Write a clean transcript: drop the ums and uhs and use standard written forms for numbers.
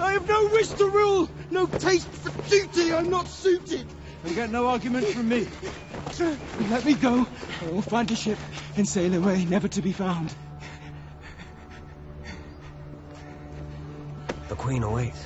I have no wish to rule, no taste for duty. I'm not suited. You get no argument from me. Let me go, or we'll find a ship and sail away, never to be found. The Queen awaits.